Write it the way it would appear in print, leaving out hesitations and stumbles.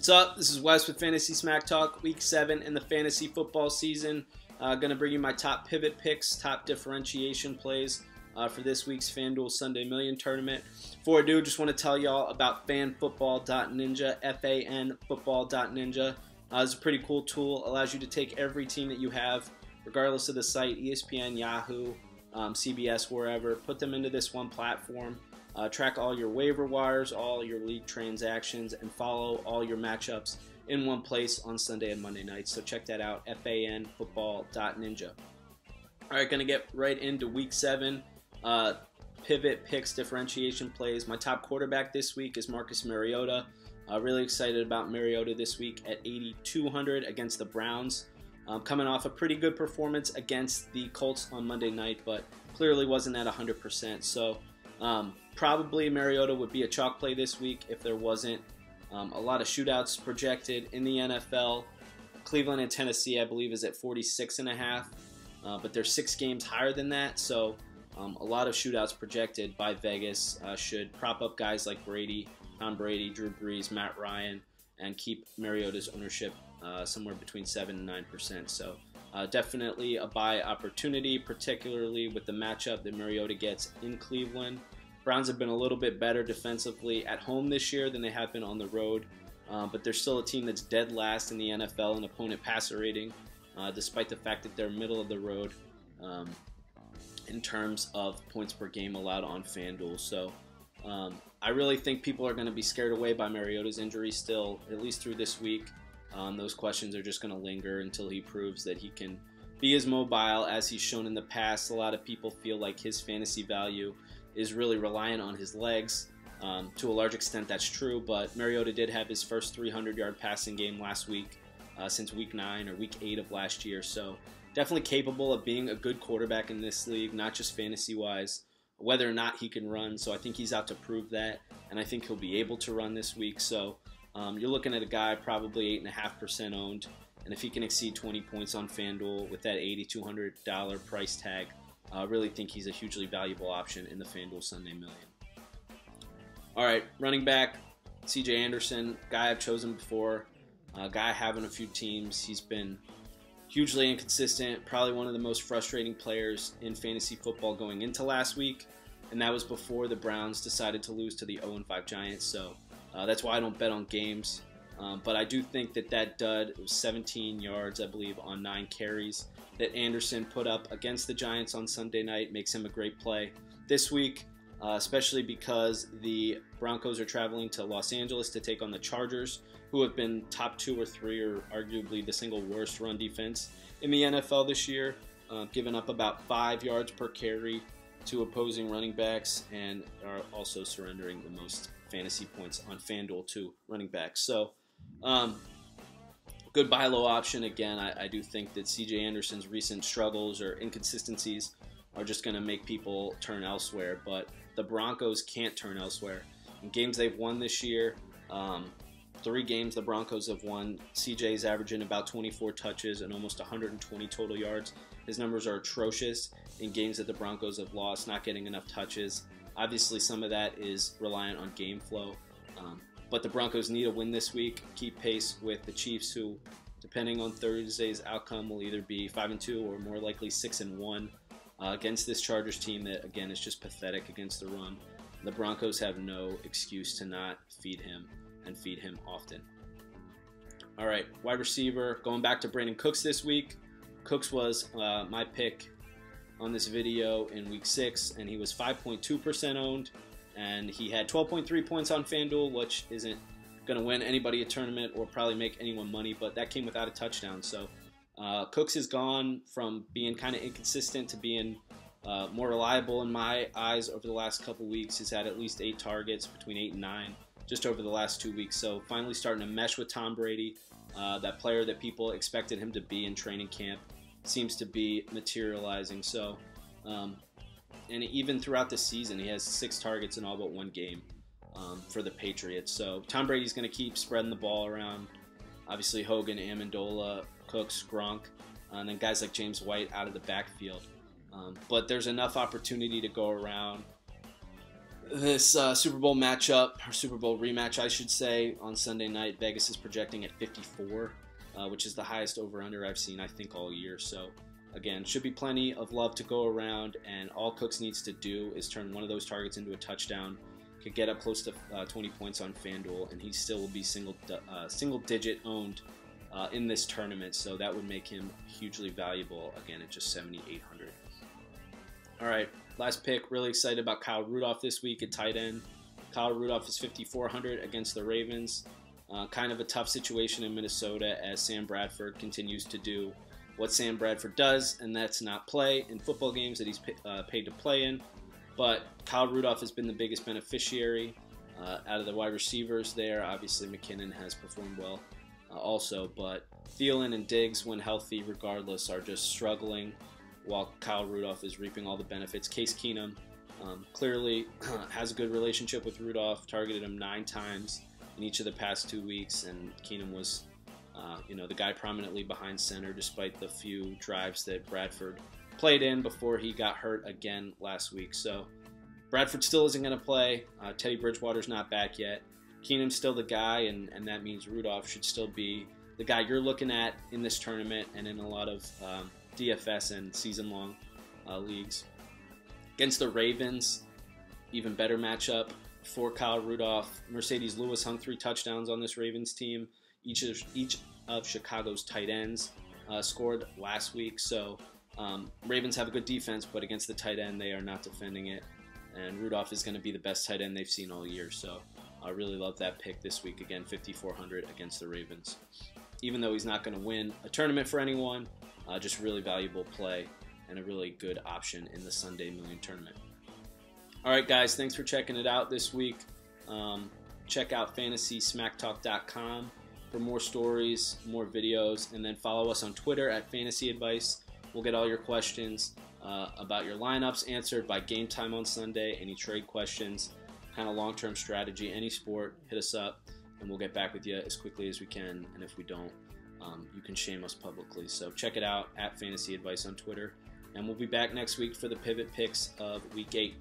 What's up? This is Wes with Fantasy Smack Talk, Week 7 in the fantasy football season. Going to bring you my top pivot picks, top differentiation plays for this week's FanDuel Sunday Million Tournament. Before I do, just want to tell y'all about FanFootball.Ninja, F-A-N Football.Ninja. It's a pretty cool tool. Allows you to take every team that you have, regardless of the site, ESPN, Yahoo, CBS, wherever, put them into this one platform. Track all your waiver wires, all your league transactions, and follow all your matchups in one place on Sunday and Monday nights. So check that out, FanFootball.Ninja. All right, going to get right into Week 7. Pivot picks, differentiation plays. My top quarterback this week is Marcus Mariota. Really excited about Mariota this week at 8,200 against the Browns. Coming off a pretty good performance against the Colts on Monday night, but clearly wasn't at 100%. So probably Mariota would be a chalk play this week if there wasn't a lot of shootouts projected in the NFL. Cleveland and Tennessee, I believe, is at 46.5, but they're 6 games higher than that. So a lot of shootouts projected by Vegas should prop up guys like Brady, Tom Brady, Drew Brees, Matt Ryan, and keep Mariota's ownership somewhere between 7 and 9%. So definitely a buy opportunity, particularly with the matchup that Mariota gets in Cleveland. Browns have been a little bit better defensively at home this year than they have been on the road, but they're still a team that's dead last in the NFL in opponent passer rating, despite the fact that they're middle of the road in terms of points per game allowed on FanDuel. So I really think people are going to be scared away by Mariota's injury still, at least through this week. Those questions are just going to linger until he proves that he can be as mobile as he's shown in the past. A lot of people feel like his fantasy value is really reliant on his legs. To a large extent, that's true, but Mariota did have his first 300-yard passing game last week since Week 9 or Week 8 of last year. So definitely capable of being a good quarterback in this league, not just fantasy-wise, whether or not he can run. So I think he's out to prove that, and I think he'll be able to run this week. So you're looking at a guy probably 8.5% owned, and if he can exceed 20 points on FanDuel with that $8,200 price tag, I really think he's a hugely valuable option in the FanDuel Sunday Million. All right, running back, CJ Anderson, guy I've chosen before, guy I have in a few teams. He's been hugely inconsistent, probably one of the most frustrating players in fantasy football going into last week, and that was before the Browns decided to lose to the 0-5 Giants, so that's why I don't bet on games. But I do think that that dud, it was 17 yards, I believe, on 9 carries that Anderson put up against the Giants on Sunday night makes him a great play this week, especially because the Broncos are traveling to Los Angeles to take on the Chargers, who have been top 2 or 3 or arguably the single worst run defense in the NFL this year, giving up about 5 yards per carry to opposing running backs and are also surrendering the most fantasy points on FanDuel to running backs. So good buy low option. Again, I do think that CJ Anderson's recent struggles or inconsistencies are just going to make people turn elsewhere, but the Broncos can't turn elsewhere. In games they've won this year, 3 games the Broncos have won, CJ's averaging about 24 touches and almost 120 total yards. His numbers are atrocious in games that the Broncos have lost, not getting enough touches. Obviously, some of that is reliant on game flow. But the Broncos need a win this week, keep pace with the Chiefs, who, depending on Thursday's outcome, will either be 5-2 or more likely 6-1 against this Chargers team that, again, is just pathetic against the run. The Broncos have no excuse to not feed him and feed him often. All right, wide receiver, going back to Brandon Cooks this week. Cooks was my pick on this video in Week 6, and he was 5.2% owned. And he had 12.3 points on FanDuel, which isn't going to win anybody a tournament or probably make anyone money, but that came without a touchdown. So Cooks has gone from being kind of inconsistent to being more reliable in my eyes over the last couple weeks. He's had at least 8 targets, between 8 and 9, just over the last 2 weeks. So finally starting to mesh with Tom Brady, that player that people expected him to be in training camp, seems to be materializing. So and even throughout the season, he has 6 targets in all but 1 game for the Patriots. So Tom Brady's going to keep spreading the ball around. Obviously, Hogan, Amendola, Cooks, Gronk, and then guys like James White out of the backfield. But there's enough opportunity to go around this Super Bowl matchup, or Super Bowl rematch, I should say, on Sunday night. Vegas is projecting at 54, which is the highest over-under I've seen, I think, all year. So, again, should be plenty of love to go around, and all Cooks needs to do is turn one of those targets into a touchdown. Could get up close to 20 points on FanDuel, and he still will be single-digit owned in this tournament, so that would make him hugely valuable, again, at just 7,800. All right, last pick. Really excited about Kyle Rudolph this week at tight end. Kyle Rudolph is 5,400 against the Ravens. Kind of a tough situation in Minnesota as Sam Bradford continues to do what Sam Bradford does, and that's not play in football games that he's paid to play in. But Kyle Rudolph has been the biggest beneficiary out of the wide receivers there. Obviously, McKinnon has performed well also, but Thielen and Diggs, when healthy regardless, are just struggling while Kyle Rudolph is reaping all the benefits. Case Keenum clearly has a good relationship with Rudolph, targeted him 9 times in each of the past 2 weeks, and Keenum was the guy prominently behind center despite the few drives that Bradford played in before he got hurt again last week. So Bradford still isn't going to play. Teddy Bridgewater's not back yet. Keenum's still the guy, and that means Rudolph should still be the guy you're looking at in this tournament and in a lot of DFS and season-long leagues. Against the Ravens, even better matchup for Kyle Rudolph. Mercedes Lewis hung 3 touchdowns on this Ravens team. Each of Chicago's tight ends scored last week. So Ravens have a good defense, but against the tight end, they are not defending it. And Rudolph is going to be the best tight end they've seen all year. So I really love that pick this week. Again, 5,400 against the Ravens. Even though he's not going to win a tournament for anyone, just really valuable play and a really good option in the Sunday Million Tournament. All right, guys, thanks for checking it out this week. Check out FantasySmackTalk.com for more stories, more videos, and then follow us on Twitter at Fantasy Advice. We'll get all your questions about your lineups answered by game time on Sunday, any trade questions, kind of long-term strategy, any sport. Hit us up, and we'll get back with you as quickly as we can, and if we don't, you can shame us publicly. So check it out at Fantasy Advice on Twitter. And we'll be back next week for the pivot picks of Week 8.